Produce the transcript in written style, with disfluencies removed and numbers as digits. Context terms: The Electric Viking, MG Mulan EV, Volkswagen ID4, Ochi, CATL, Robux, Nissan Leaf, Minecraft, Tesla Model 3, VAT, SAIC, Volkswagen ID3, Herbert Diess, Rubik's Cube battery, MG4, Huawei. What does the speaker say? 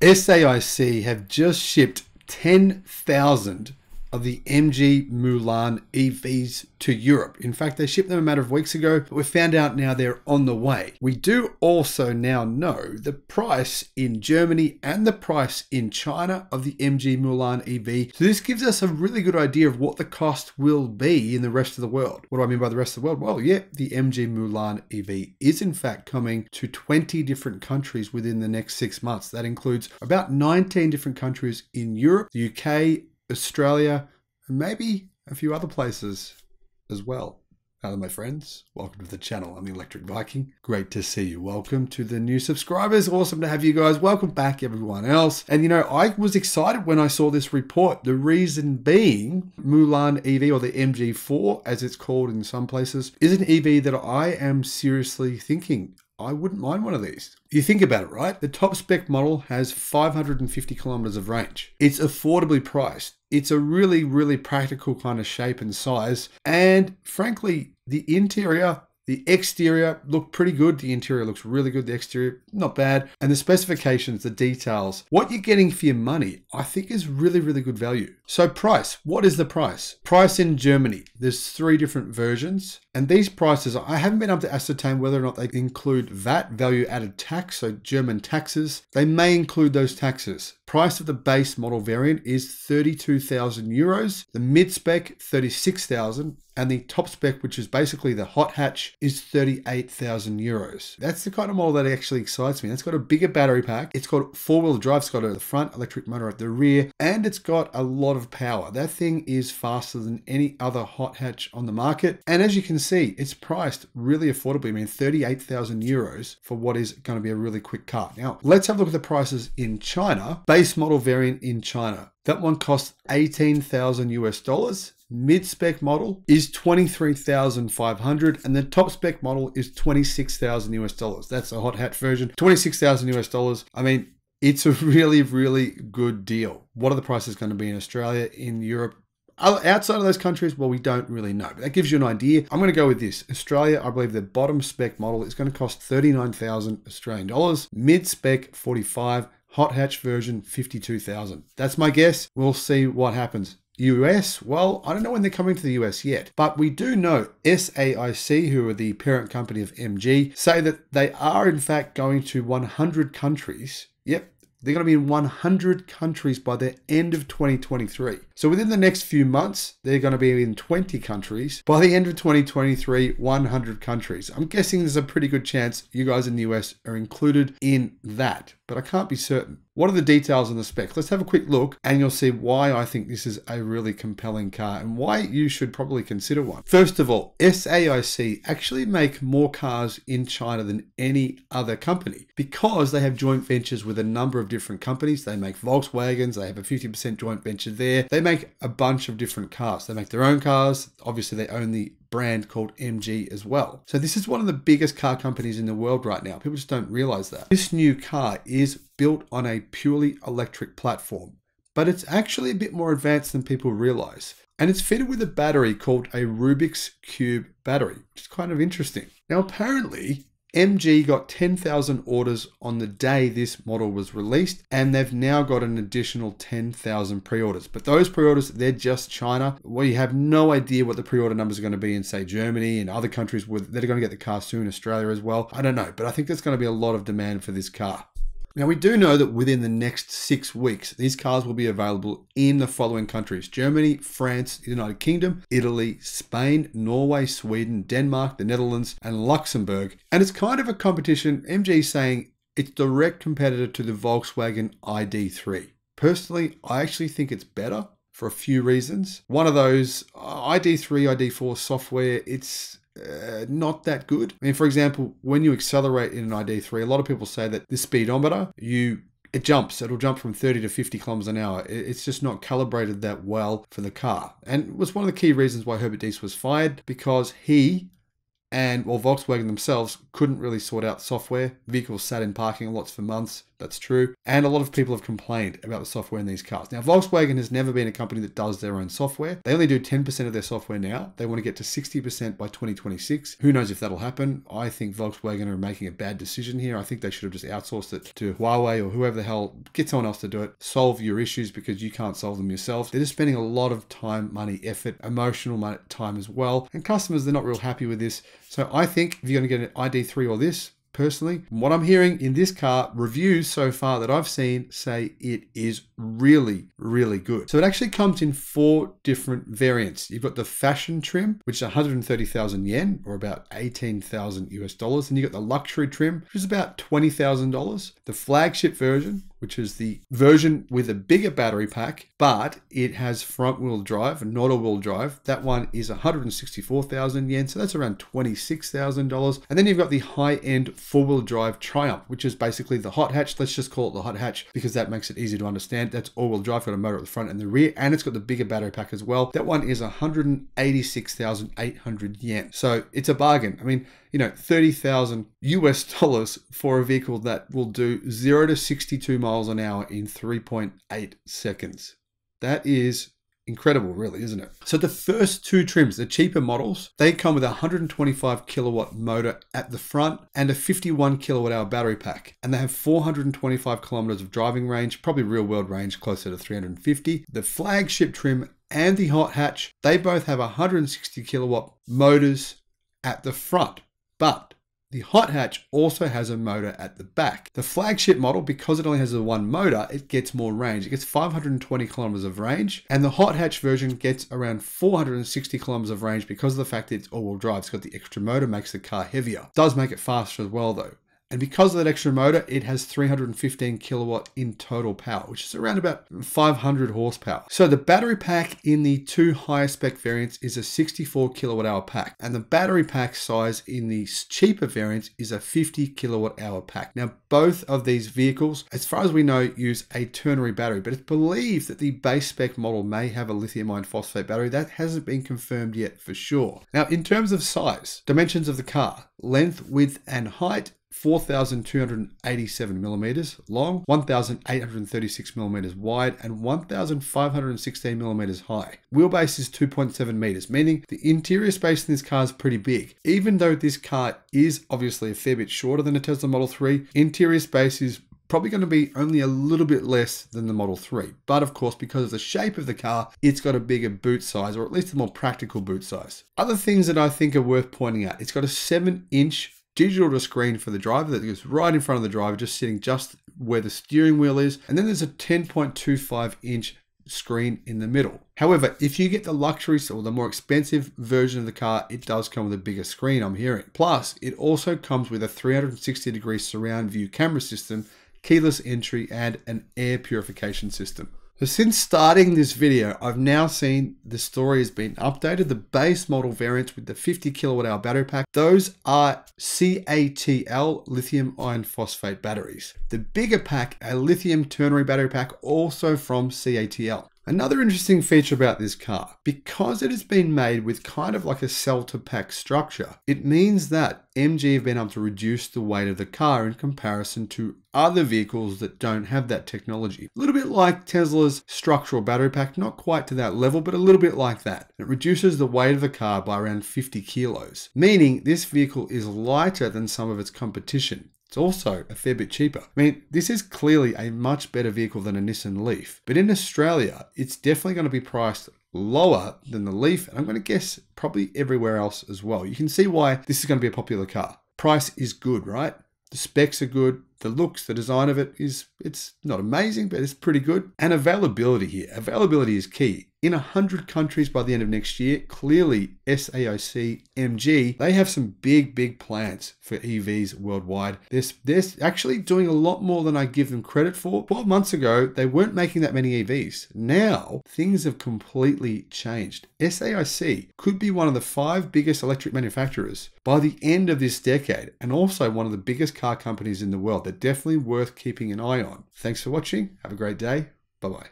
SAIC have just shipped 10,000 of the MG Mulan EVs to Europe. In fact, they shipped them a matter of weeks ago, but we found out now they're on the way. We do also now know the price in Germany and the price in China of the MG Mulan EV. So this gives us a really good idea of what the cost will be in the rest of the world. What do I mean by the rest of the world? Well, yeah, the MG Mulan EV is in fact coming to 20 different countries within the next 6 months. That includes about 19 different countries in Europe, the UK, Australia, and maybe a few other places as well. Hello my friends, welcome to the channel. I'm the Electric Viking. Great to see you. Welcome to the new subscribers. Awesome to have you guys. Welcome back everyone else. And you know, I was excited when I saw this report. The reason being, Mulan EV, or the MG4 as it's called in some places, is an EV that I am seriously thinking I wouldn't mind one of these. You think about it, right? The top spec model has 550 kilometers of range. It's affordably priced. It's a really, really practical kind of shape and size. And frankly, the interior, the exterior look pretty good. The interior looks really good. The exterior, not bad. And the specifications, the details, what you're getting for your money, I think is really, really good value. So price, what is the price? Price in Germany, there's 3 different versions. And these prices, I haven't been able to ascertain whether or not they include VAT, value added tax, so German taxes. They may include those taxes. Price of the base model variant is 32,000 euros, the mid-spec 36,000, and the top spec, which is basically the hot hatch, is 38,000 euros. That's the kind of model that actually excites me. That's got a bigger battery pack. It's got 4-wheel drive. It's got a front electric motor at the rear, and it's got a lot of power. That thing is faster than any other hot hatch on the market. And as you can see, it's priced really affordably. I mean, 38,000 euros for what is going to be a really quick car. Now, let's have a look at the prices in China. Base model variant in China, that one costs $18,000. Mid-spec model is $23,500, and the top spec model is $26,000. That's the hot hatch version, $26,000. I mean, it's a really, really good deal. What are the prices going to be in Australia, in Europe? Outside of those countries, well, we don't really know, but that gives you an idea. I'm going to go with this. Australia, I believe the bottom spec model is going to cost 39,000 Australian dollars, mid-spec 45, hot hatch version 52,000. That's my guess. We'll see what happens. US, well, I don't know when they're coming to the US yet, but we do know SAIC, who are the parent company of MG, say that they are in fact going to 100 countries. Yep. They're going to be in 100 countries by the end of 2023. So within the next few months, they're going to be in 20 countries. By the end of 2023, 100 countries. I'm guessing there's a pretty good chance you guys in the US are included in that, but I can't be certain. What are the details on the spec? Let's have a quick look and you'll see why I think this is a really compelling car and why you should probably consider one. First of all, SAIC actually make more cars in China than any other company because they have joint ventures with a number of different companies. They make Volkswagens, they have a 50% joint venture there. They make a bunch of different cars. They make their own cars. Obviously they own the brand called MG as well. So this is one of the biggest car companies in the world right now. People just don't realize that. This new car is built on a purely electric platform, but it's actually a bit more advanced than people realize. And it's fitted with a battery called a Rubik's Cube battery, which is kind of interesting. Now, apparently, MG got 10,000 orders on the day this model was released, and they've now got an additional 10,000 pre-orders. But those pre-orders, they're just China. We have no idea what the pre-order numbers are going to be in, say, Germany and other countries that are going to get the car soon, Australia as well. I don't know, but I think there's going to be a lot of demand for this car. Now, we do know that within the next 6 weeks, these cars will be available in the following countries: Germany, France, the United Kingdom, Italy, Spain, Norway, Sweden, Denmark, the Netherlands, and Luxembourg. And it's kind of a competition. MG's saying it's direct competitor to the Volkswagen ID3. Personally, I actually think it's better for a few reasons. One of those, ID3, ID4 software, it's not that good. I mean, for example, when you accelerate in an ID3, a lot of people say that the speedometer, it jumps. It'll jump from 30 to 50 kilometers an hour. It's just not calibrated that well for the car. And it was one of the key reasons why Herbert Diess was fired, because he and, well, Volkswagen themselves couldn't really sort out software. Vehicles sat in parking lots for months. That's true. And a lot of people have complained about the software in these cars. Now, Volkswagen has never been a company that does their own software. They only do 10% of their software now. They want to get to 60% by 2026. Who knows if that'll happen? I think Volkswagen are making a bad decision here. I think they should have just outsourced it to Huawei or whoever the hell. Get someone else to do it. Solve your issues because you can't solve them yourself. They're just spending a lot of time, money, effort, emotional time as well. And customers, they're not real happy with this. So I think if you're going to get an ID3 or this, personally, from what I'm hearing in this car, reviews so far that I've seen say it is really, really good. So it actually comes in 4 different variants. You've got the fashion trim, which is 130,000 yen or about $18,000 US. And you've got the luxury trim, which is about $20,000. The flagship version, which is the version with a bigger battery pack, but it has front wheel drive and not all-wheel drive. That one is 164,000 yen, so that's around $26,000. And then you've got the high-end four-wheel drive Triumph, which is basically the hot hatch. Let's just call it the hot hatch because that makes it easy to understand. That's all-wheel drive, got a motor at the front and the rear, and it's got the bigger battery pack as well. That one is 186,800 yen. So it's a bargain. I mean, you know, $30,000 US for a vehicle that will do 0 to 62 miles an hour in 3.8 seconds. That is incredible, really, isn't it? So the first 2 trims, the cheaper models, they come with a 125 kilowatt motor at the front and a 51 kilowatt hour battery pack. And they have 425 kilometers of driving range, probably real world range closer to 350. The flagship trim and the hot hatch, they both have 160 kilowatt motors at the front. But the hot hatch also has a motor at the back. The flagship model, because it only has the 1 motor, it gets more range. It gets 520 kilometers of range, and the hot hatch version gets around 460 kilometers of range because of the fact that it's all-wheel drive. It's got the extra motor, makes the car heavier. It does make it faster as well, though. And because of that extra motor, it has 315 kilowatt in total power, which is around about 500 horsepower. So the battery pack in the 2 higher spec variants is a 64 kilowatt hour pack. And the battery pack size in the cheaper variants is a 50 kilowatt hour pack. Now, both of these vehicles, as far as we know, use a ternary battery, but it's believed that the base spec model may have a lithium iron phosphate battery. That hasn't been confirmed yet for sure. Now, in terms of size, dimensions of the car, length, width, and height, 4,287 millimeters long, 1,836 millimeters wide, and 1,516 millimeters high. Wheelbase is 2.7 meters, meaning the interior space in this car is pretty big. Even though this car is obviously a fair bit shorter than a Tesla Model 3, interior space is probably going to be only a little bit less than the Model 3. But of course, because of the shape of the car, it's got a bigger boot size, or at least a more practical boot size. Other things that I think are worth pointing out, it's got a 7-inch digital to screen for the driver that goes right in front of the driver, just sitting just where the steering wheel is. And then there's a 10.25 inch screen in the middle. However, if you get the luxury or the more expensive version of the car, it does come with a bigger screen, I'm hearing. Plus, it also comes with a 360 degree surround view camera system, keyless entry, and an air purification system. So since starting this video, I've now seen the story has been updated. The base model variants with the 50 kilowatt hour battery pack, those are CATL lithium iron phosphate batteries. The bigger pack, a lithium ternary battery pack, also from CATL. Another interesting feature about this car, because it has been made with kind of like a cell to pack structure, it means that MG have been able to reduce the weight of the car in comparison to other vehicles that don't have that technology. A little bit like Tesla's structural battery pack, not quite to that level, but a little bit like that. It reduces the weight of the car by around 50 kilos, meaning this vehicle is lighter than some of its competition. It's also a fair bit cheaper. I mean, this is clearly a much better vehicle than a Nissan Leaf, but in Australia, it's definitely going to be priced lower than the Leaf, and I'm going to guess probably everywhere else as well. You can see why this is going to be a popular car. Price is good, right? The specs are good. The looks, the design of it is, it's not amazing, but it's pretty good. And availability here. Availability is key. In 100 countries by the end of next year, clearly SAIC, MG, they have some big, big plans for EVs worldwide. They're actually doing a lot more than I give them credit for. 12 months ago, they weren't making that many EVs. Now, things have completely changed. SAIC could be one of the 5 biggest electric manufacturers by the end of this decade, and also one of the biggest car companies in the world. They're definitely worth keeping an eye on. Thanks for watching. Have a great day. Bye-bye.